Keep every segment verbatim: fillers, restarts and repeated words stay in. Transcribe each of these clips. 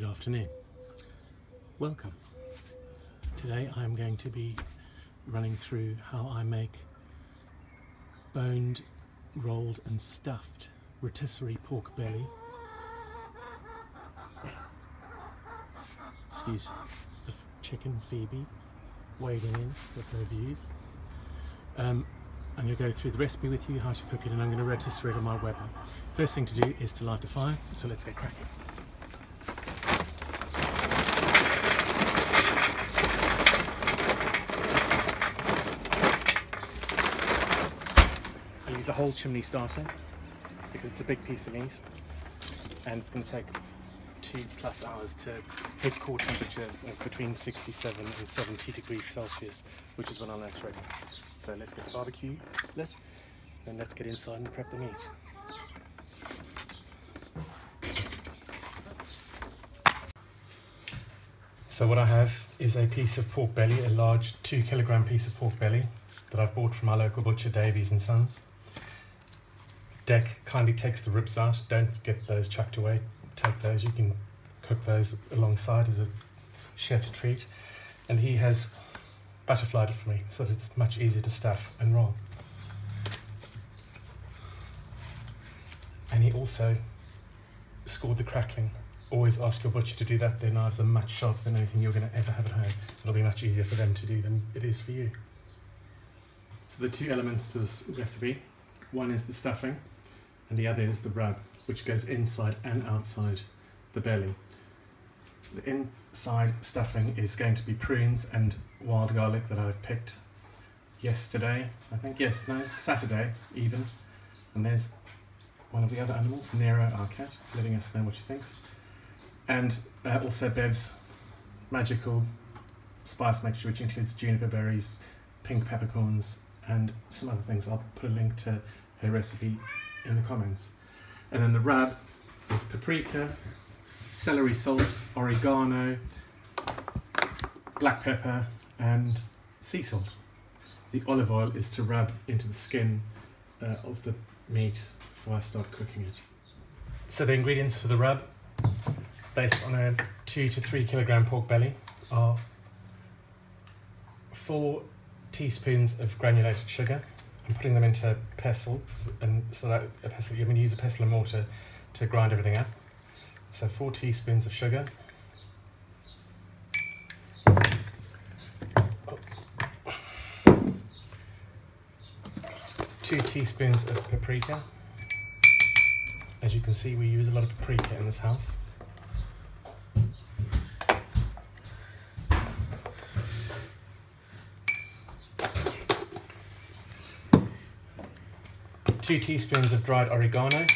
Good afternoon. Welcome. Today I'm going to be running through how I make boned, rolled and stuffed rotisserie pork belly. Excuse the chicken Phoebe wading in with her views. Um, I'm going to go through the recipe with you, how to cook it, and I'm going to rotisserie it on my Weber. First thing to do is to light a fire, so let's get cracking. I use a whole chimney starter because it's a big piece of meat and it's going to take two plus hours to hit core temperature of between sixty-seven and seventy degrees Celsius, which is when I'll know it's ready. So let's get the barbecue lit, and let's get inside and prep the meat. So what I have is a piece of pork belly, a large two kilogram piece of pork belly that I've bought from my local butcher, Davies and Sons. Deck kindly takes the ribs out, don't get those chucked away. Take those, you can cook those alongside as a chef's treat, and he has butterflied it for me so that it's much easier to stuff and roll. And he also scored the crackling. Always ask your butcher to do that. Their knives are much sharper than anything you're going to ever have at home. It'll be much easier for them to do than it is for you. So the two elements to this recipe, one is the stuffing and the other is the rub, which goes inside and outside the belly. The inside stuffing is going to be prunes and wild garlic that I've picked yesterday, I think, yes, no, Saturday even. And there's one of the other animals, Nero, our cat, letting us know what she thinks. And uh, also Bev's magical spice mixture, which includes juniper berries, pink peppercorns, and some other things. I'll put a link to her recipe in the comments. And then the rub is paprika, celery salt, oregano, black pepper and sea salt. The olive oil is to rub into the skin uh, of the meat before I start cooking it. So the ingredients for the rub, based on a two to three kilogram pork belly, are four teaspoons of granulated sugar. I'm putting them into a pestle, and so that a pestle, you're going to use a pestle and mortar to grind everything up. So four teaspoons of sugar. Two teaspoons of paprika. As you can see, we use a lot of paprika in this house. Two teaspoons of dried oregano,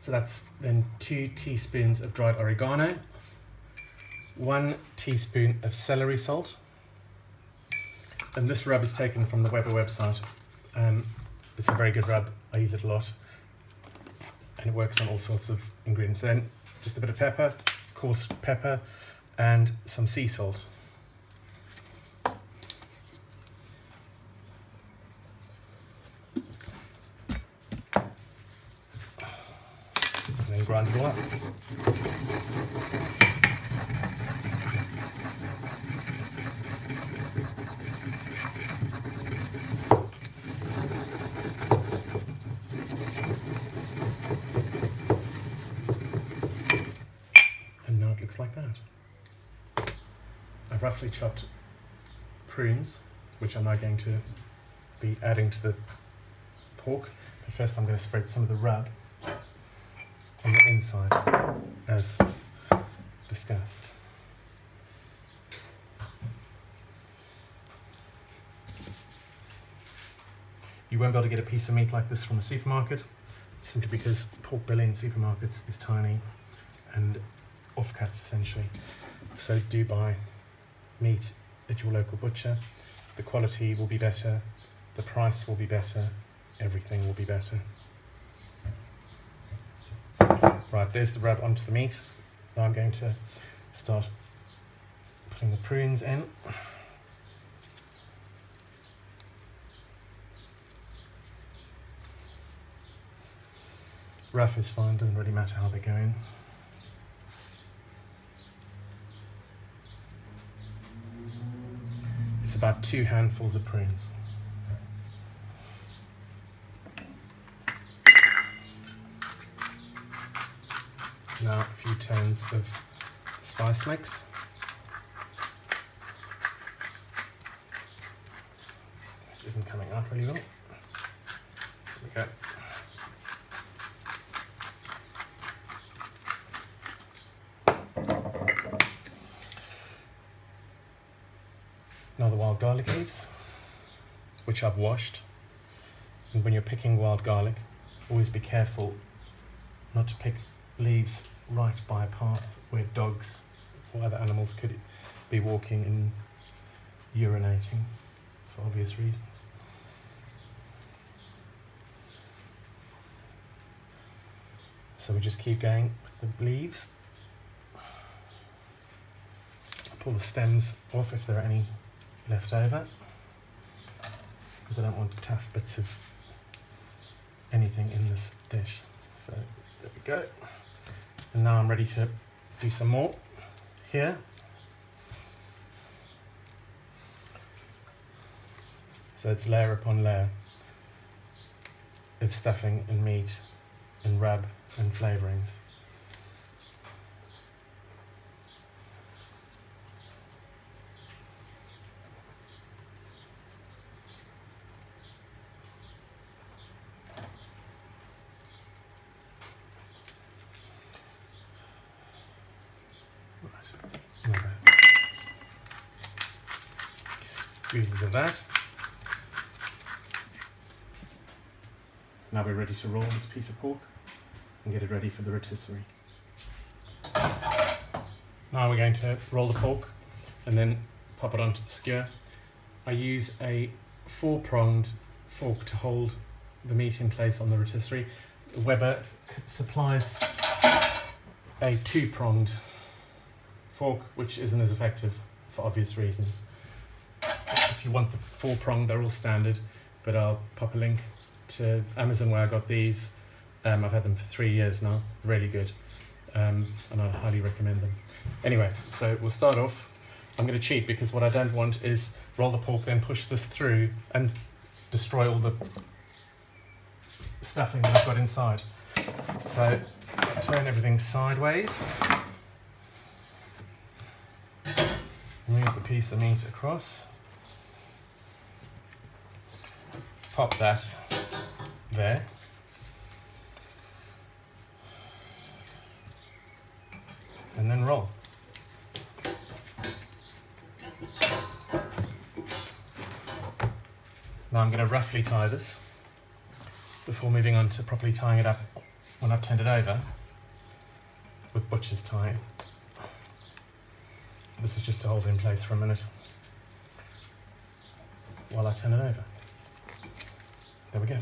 so that's then two teaspoons of dried oregano, one teaspoon of celery salt, and this rub is taken from the Weber website. Um, it's a very good rub, I use it a lot, and it works on all sorts of ingredients. Then just a bit of pepper, coarse pepper, and some sea salt. And then grind it all up. And now it looks like that. I've roughly chopped prunes, which I'm now going to be adding to the pork. But first I'm going to spread some of the rub on the inside, as discussed. You won't be able to get a piece of meat like this from a supermarket, simply because pork belly in supermarkets is tiny and offcuts essentially. So do buy meat at your local butcher. The quality will be better, the price will be better, everything will be better. Right, there's the rub onto the meat. Now I'm going to start putting the prunes in. Rough is fine, doesn't really matter how they go in. It's about two handfuls of prunes. Now a few turns of spice mix. Which isn't coming out really well. There we go. Now the wild garlic leaves, which I've washed. And when you're picking wild garlic, always be careful not to pick leaves right by a path where dogs or other animals could be walking and urinating, for obvious reasons. So we just keep going with the leaves. I pull the stems off if there are any left over, because I don't want tough bits of anything in this dish. So there we go. And now I'm ready to do some more here. So it's layer upon layer of stuffing and meat and rub and flavourings. Squeezes of that. Now we're ready to roll this piece of pork and get it ready for the rotisserie. Now we're going to roll the pork and then pop it onto the skewer. I use a four-pronged fork to hold the meat in place on the rotisserie. Weber supplies a two-pronged fork, which isn't as effective for obvious reasons. If you want the four prong, they're all standard, but I'll pop a link to Amazon where I got these. Um, I've had them for three years now, really good, um, and I'd highly recommend them. Anyway, so we'll start off. I'm going to cheat because what I don't want is roll the pork, then push this through and destroy all the stuffing that I've got inside. So turn everything sideways. Move the piece of meat across, pop that there, and then roll. Now I'm going to roughly tie this before moving on to properly tying it up when I've turned it over with butcher's tie. This is just to hold it in place for a minute while I turn it over. There we go.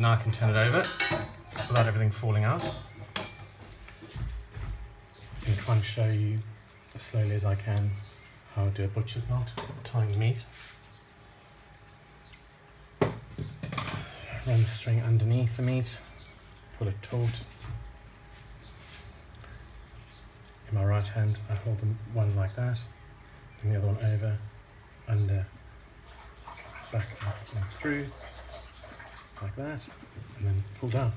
Now I can turn it over without everything falling out. I'm trying to show you as slowly as I can how I do a butcher's knot, tying meat. Run the string underneath the meat, pull it taut. In my right hand, I hold them one like that, and the other one over, under, back and through, like that, and then pull down.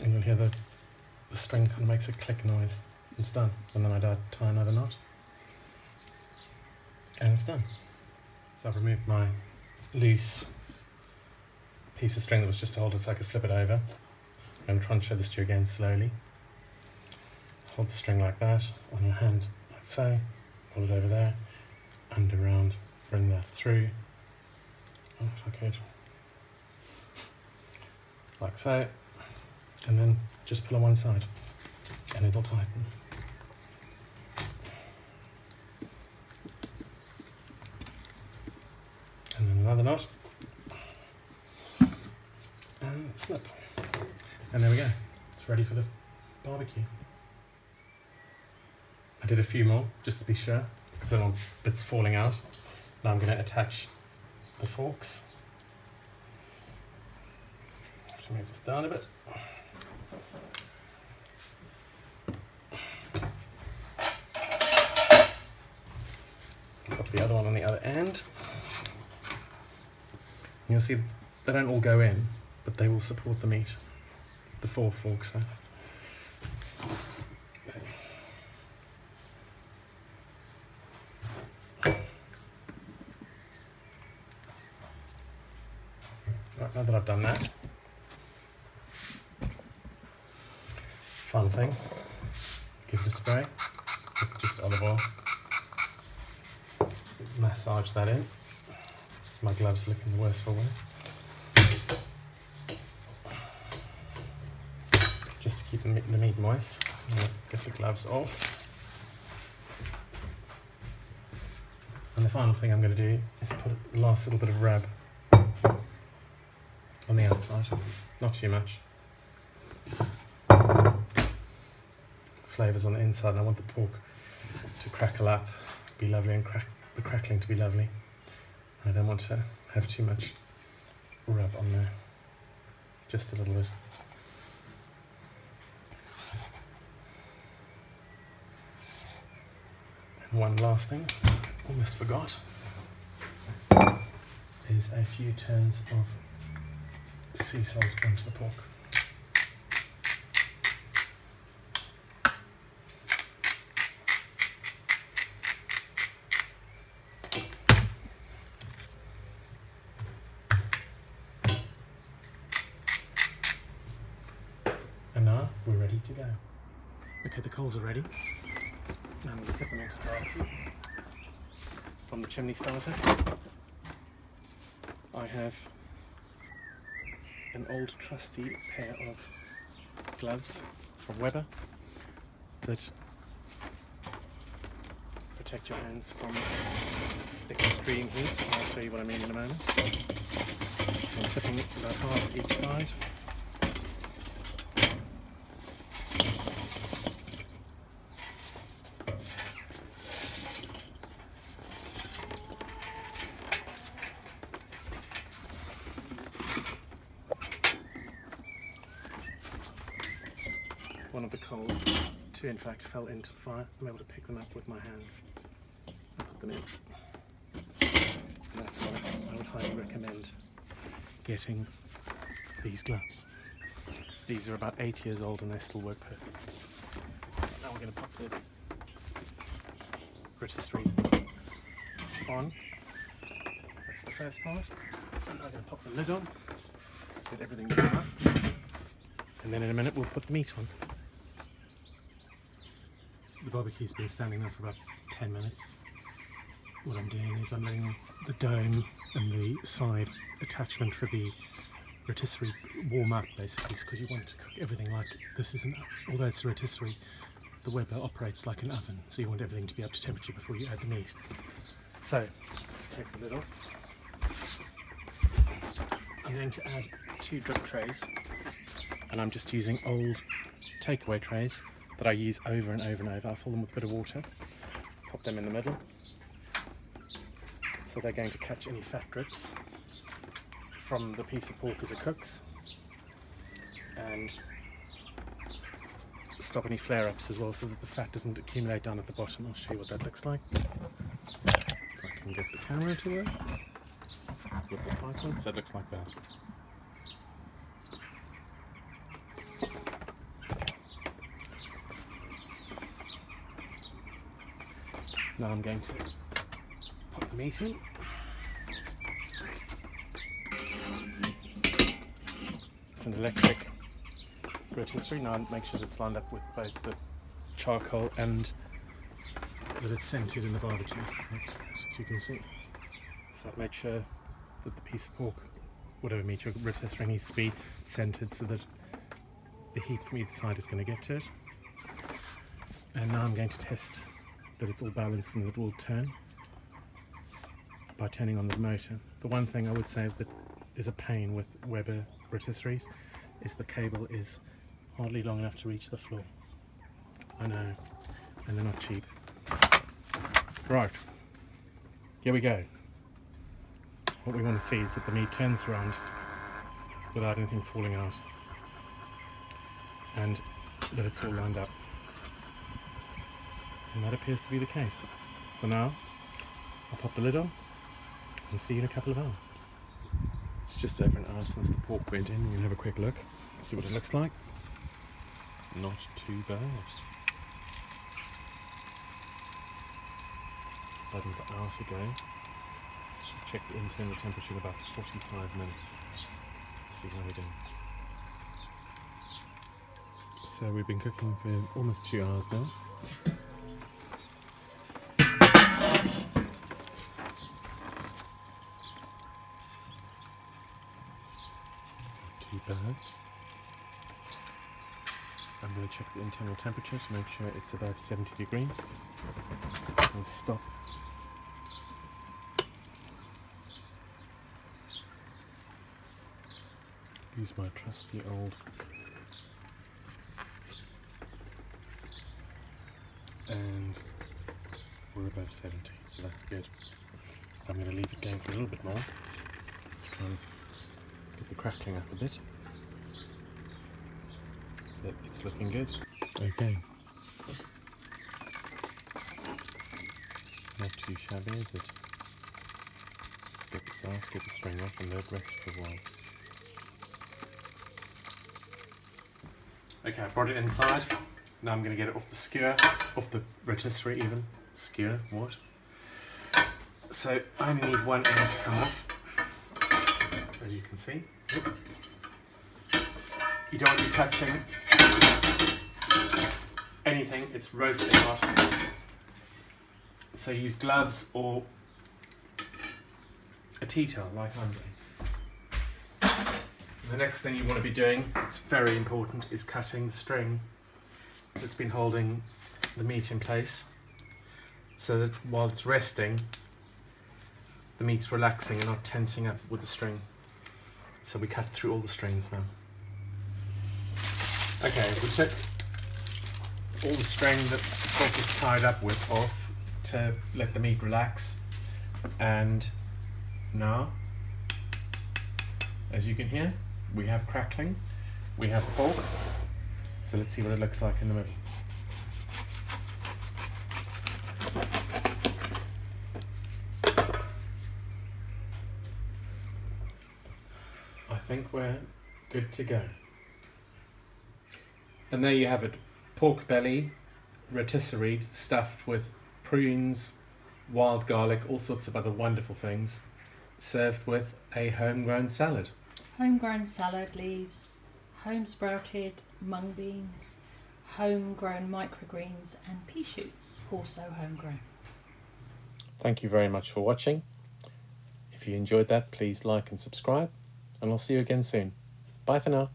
And you'll hear the, the string kind of makes a click noise. It's done. And then I tie another knot, and it's done. So I've removed my loose piece of string that was just to hold it so I could flip it over. I'm trying to show this to you again slowly. Hold the string like that, on your hand like so, pull it over there, and around, bring that through, oh, if I could, like so, and then just pull on one side, and it'll tighten. And then another knot. And slip. And there we go. It's ready for the barbecue. I did a few more just to be sure, because I don't want bits falling out. Now I'm going to attach the forks. Have to move this down a bit. Put the other one on the other end. And you'll see they don't all go in, but they will support the meat. The four forks are. Right, now that I've done that, fun thing, give it a spray, just olive oil, massage that in. My gloves are looking the worst for wear. Just to keep the meat, the meat moist, I'm gonna get the gloves off. And the final thing I'm going to do is put a last little bit of rub on the outside, not too much. Flavours on the inside, and I want the pork to crackle up, be lovely, and crack the crackling to be lovely. I don't want to have too much rub on there, just a little bit. And one last thing, almost forgot, is a few turns of sea salt onto the pork. And now we're ready to go. Okay, the coals are ready. Now I'm going to take the next part from the chimney starter. I have an old trusty pair of gloves from Weber that protect your hands from extreme heat. I'll show you what I mean in a moment. I'm tipping about half each side. One of the coals, two in fact, fell into the fire. I'm able to pick them up with my hands and put them in. And that's why I would highly recommend getting these gloves. These are about eight years old and they still work perfect. Now we're going to pop the rotisserie on. That's the first part. And I'm going to pop the lid on, get everything done up. And then in a minute we'll put the meat on. The barbecue's been standing there for about ten minutes. What I'm doing is I'm letting the dome and the side attachment for the rotisserie warm up, basically, because you want to cook everything like this is an, although it's a rotisserie, the Weber operates like an oven, so you want everything to be up to temperature before you add the meat. So, take the lid off. I'm going to add two drip trays, and I'm just using old takeaway trays that I use over and over and over. I fill them with a bit of water, pop them in the middle, so they're going to catch any fat drips from the piece of pork as it cooks, and stop any flare-ups as well, so that the fat doesn't accumulate down at the bottom. I'll show you what that looks like. If I can get the camera to work, with the tripod, so it looks like that. Now I'm going to pop the meat in. It's an electric rotisserie. Now make sure that it's lined up with both the charcoal and that it's centered in the barbecue, as you can see. So I've made sure that the piece of pork, whatever meat your rotisserie, needs to be centered so that the heat from either side is going to get to it. And now I'm going to test that it's all balanced and that it will turn by turning on the motor. The one thing I would say that is a pain with Weber rotisseries is the cable is hardly long enough to reach the floor. I know, and they're not cheap. Right, here we go. What we want to see is that the meat turns around without anything falling out, and that it's all lined up. And that appears to be the case. So now I'll pop the lid on and see you in a couple of hours. It's just over an hour since the pork went in. We're going to have a quick look, see what it looks like. Not too bad. About an hour to go. Check the internal temperature in about forty-five minutes. See how we're doing. So we've been cooking for almost two hours now. Not too bad. I'm going to check the internal temperature to make sure it's above seventy degrees. We'll stop. Use my trusty old and we're above seventy, so that's good. I'm going to leave it going for a little bit more to try and get the crackling up a bit. But it's looking good. Okay. Not too shabby, is it? Get this out, get the string off, and let it rest for a while. Okay, I brought it inside. Now I'm going to get it off the skewer, off the rotisserie even. Skewer, what? So I only need one end to come off, as you can see. You don't want to be touching anything, it's roasting hot. So use gloves or a tea towel like I'm doing. The next thing you want to be doing, it's very important, is cutting the string that's been holding the meat in place, so that while it's resting, the meat's relaxing and not tensing up with the string. So we cut through all the strings now. Okay, we took all the string that the pork is tied up with off to let the meat relax, and now, as you can hear, we have crackling, we have pork. So let's see what it looks like in the middle. I think we're good to go. And there you have it, pork belly, rotisserie, stuffed with prunes, wild garlic, all sorts of other wonderful things, served with a homegrown salad. Homegrown salad leaves, home sprouted mung beans, homegrown microgreens and pea shoots, also homegrown. Thank you very much for watching. If you enjoyed that, please like and subscribe, and I'll see you again soon. Bye for now.